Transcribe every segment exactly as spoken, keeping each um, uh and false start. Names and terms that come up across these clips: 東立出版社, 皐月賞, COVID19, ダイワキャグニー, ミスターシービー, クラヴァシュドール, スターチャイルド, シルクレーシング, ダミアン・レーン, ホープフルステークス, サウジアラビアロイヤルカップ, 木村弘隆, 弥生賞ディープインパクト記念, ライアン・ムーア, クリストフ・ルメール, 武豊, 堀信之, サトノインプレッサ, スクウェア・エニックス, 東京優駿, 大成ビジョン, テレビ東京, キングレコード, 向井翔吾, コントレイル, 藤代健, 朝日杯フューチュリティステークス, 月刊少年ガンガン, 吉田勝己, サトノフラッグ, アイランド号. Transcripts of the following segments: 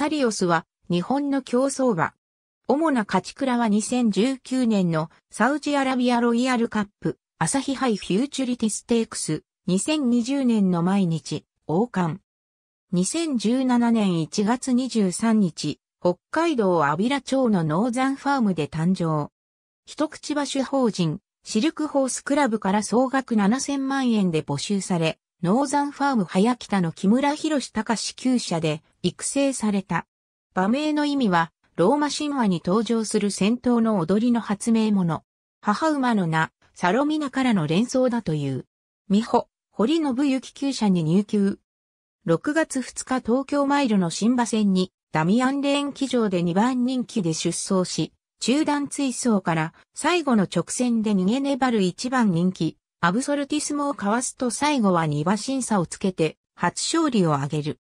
サリオスは日本の競走馬。主な勝ち鞍はにせんじゅうきゅうねんのサウジアラビアロイヤルカップ、朝日杯フューチュリティステークス、にせんにじゅうねんの毎日、王冠。にせんじゅうななねんいちがつにじゅうさんにち、北海道安平町のノーザンファームで誕生。一口馬主法人、シルクホースクラブから総額ななせんまんえんで募集され、ノーザンファーム早北の木村弘隆厩舎で育成された。馬名の意味は、ローマ神話に登場する戦闘の踊りの発明者。母馬の名、サロミナからの連想だという。美保、堀信之厩舎に入厩。ろくがつふつか東京マイルの新馬戦に、ダミアンレーン騎乗でにばんにんきで出走し、中団追走から最後の直線で逃げ粘るいちばんにんき、アブソルティスモをかわすと最後はにばしんさをつけて初勝利を挙げる。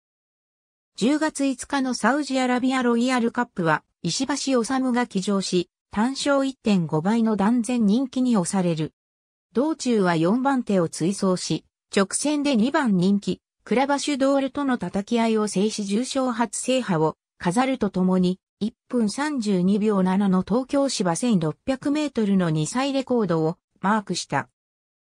じゅうがついつかのサウジアラビアロイヤルカップは石橋修が騎乗し、単勝 いってんごばいの断然人気に押される。道中はよんばんてを追走し、直線でにばんにんき、クラバシュドールとの叩き合いを制し重賞初制覇を飾るとともに、いっぷんさんじゅうにびょうななの東京芝せんろっぴゃくメートルのにさいレコードをマークした。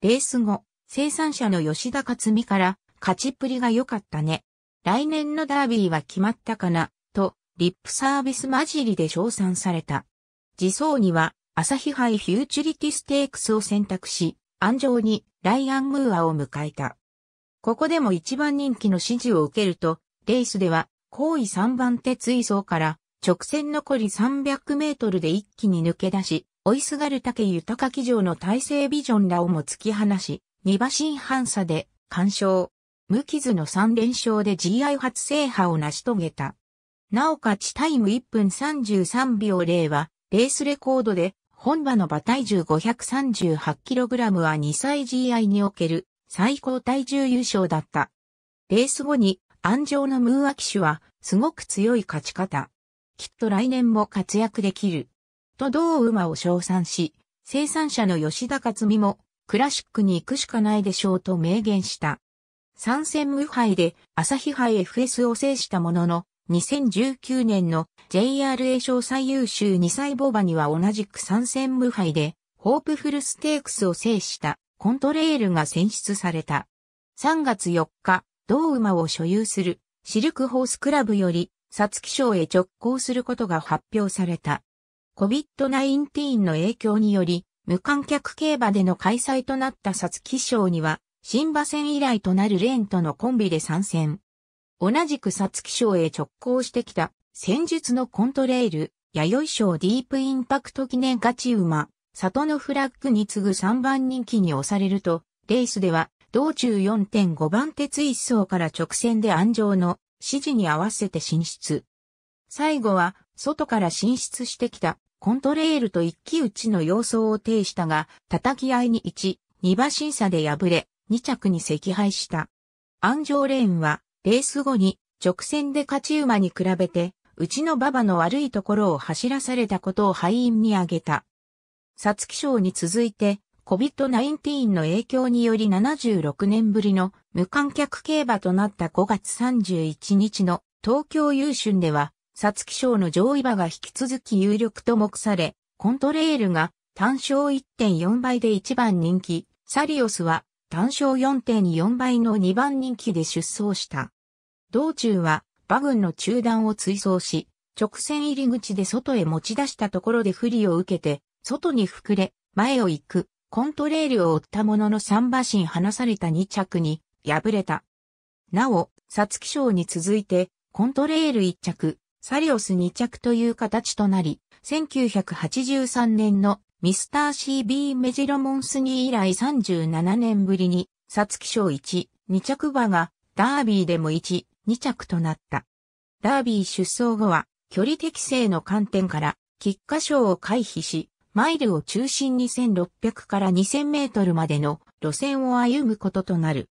レース後、生産者の吉田克美から勝ちっぷりが良かったね。来年のダービーは決まったかな、とリップサービス混じりで称賛された。次走には朝日杯フューチュリティステークスを選択し、鞍上にライアン・ムーアを迎えた。ここでもいちばんにんきの支持を受けると、レースでは後位さんばんて追走から、直線残りさんびゃくメートルで一気に抜け出し、追いすがる武豊騎乗の大成ビジョンらをも突き放し、にばしんはんさで完勝。無傷のさんれんしょうで ジーワン 初制覇を成し遂げた。なお勝ちタイムいっぷんさんじゅうさんびょうゼロは、レースレコードで、本馬の馬体重 ごひゃくさんじゅうはちキログラム はにさい ジーワン における最高体重優勝だった。レース後に、鞍上のムーア騎手は、すごく強い勝ち方。きっと来年も活躍できる。と同馬を称賛し、生産者の吉田克美も、クラシックに行くしかないでしょうと明言した。参戦無敗で、朝日杯 エフエス を制したものの、にせんじゅうきゅうねんの ジェイアールエー 賞最優秀にさい牡馬には同じく参戦無敗で、ホープフルステークスを制した、コントレールが選出された。さんがつよっか、同馬を所有する、シルクホースクラブより、皐月賞へ直行することが発表された。コビッドじゅうきゅう の影響により、無観客競馬での開催となった皐月賞には、新馬戦以来となるレーンとのコンビで参戦。同じく皐月賞へ直行してきた、戦術のコントレール、弥生賞ディープインパクト記念勝ち馬、里のフラッグに次ぐさんばんにんきに押されると、レースでは、道中 よんてんごばんて追走から直線で鞍上の、指示に合わせて進出。最後は、外から進出してきた、コントレールと一騎打ちの様相を呈したが、叩き合いにいち、にばしんさで敗れ、にちゃくに惜敗した。鞍上レーンは、レース後に、直線で勝ち馬に比べて、うちの馬場の悪いところを走らされたことを敗因に挙げた。皐月賞に続いて、コビッドじゅうきゅう の影響によりななじゅうろくねんぶりの無観客競馬となったごがつさんじゅういちにちの東京優駿では、皐月賞の上位馬が引き続き有力と目され、コントレールが単勝 いってんよんばいでいちばんにんき、サリオスは単勝 よんてんよんばいのにばんにんきで出走した。道中は馬群の中段を追走し、直線入り口で外へ持ち出したところで不利を受けて、外に膨れ、前を行く。コントレールを追ったもののさんばしん離されたにちゃくに敗れた。なお、皐月賞に続いて、コントレールいっちゃく、サリオスにちゃくという形となり、せんきゅうひゃくはちじゅうさんねんのミスター シービー メジロモンスニー以来さんじゅうななねんぶりに、皐月賞いち、にちゃく馬が、ダービーでもいち、にちゃくとなった。ダービー出走後は、距離適正の観点から、菊花賞を回避し、マイルを中心にせんろっぴゃくからにせんメートルまでの路線を歩むこととなる。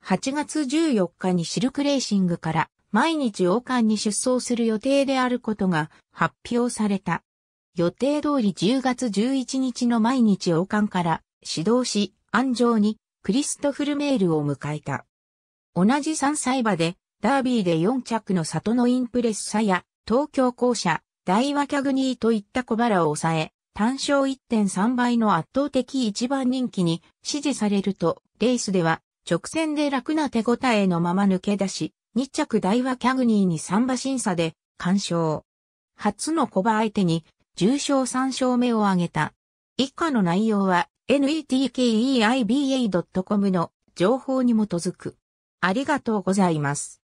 はちがつじゅうよっかにシルクレーシングから毎日王冠に出走する予定であることが発表された。予定通りじゅうがつじゅういちにちの毎日王冠から始動し、鞍上にクリストフルメールを迎えた。同じさんさいばでダービーでよんちゃくの里のインプレッサや、東京公社、大和キャグニーといった小腹を抑え、単勝 いってんさん 倍の圧倒的一番人気に支持されると、レースでは直線で楽な手応えのまま抜け出し、にちゃく大和キャグニーにさんば審査で完勝。初の小馬相手に重賞さんしょうめを挙げた。以下の内容は ネットケイバドットコム の情報に基づく。ありがとうございます。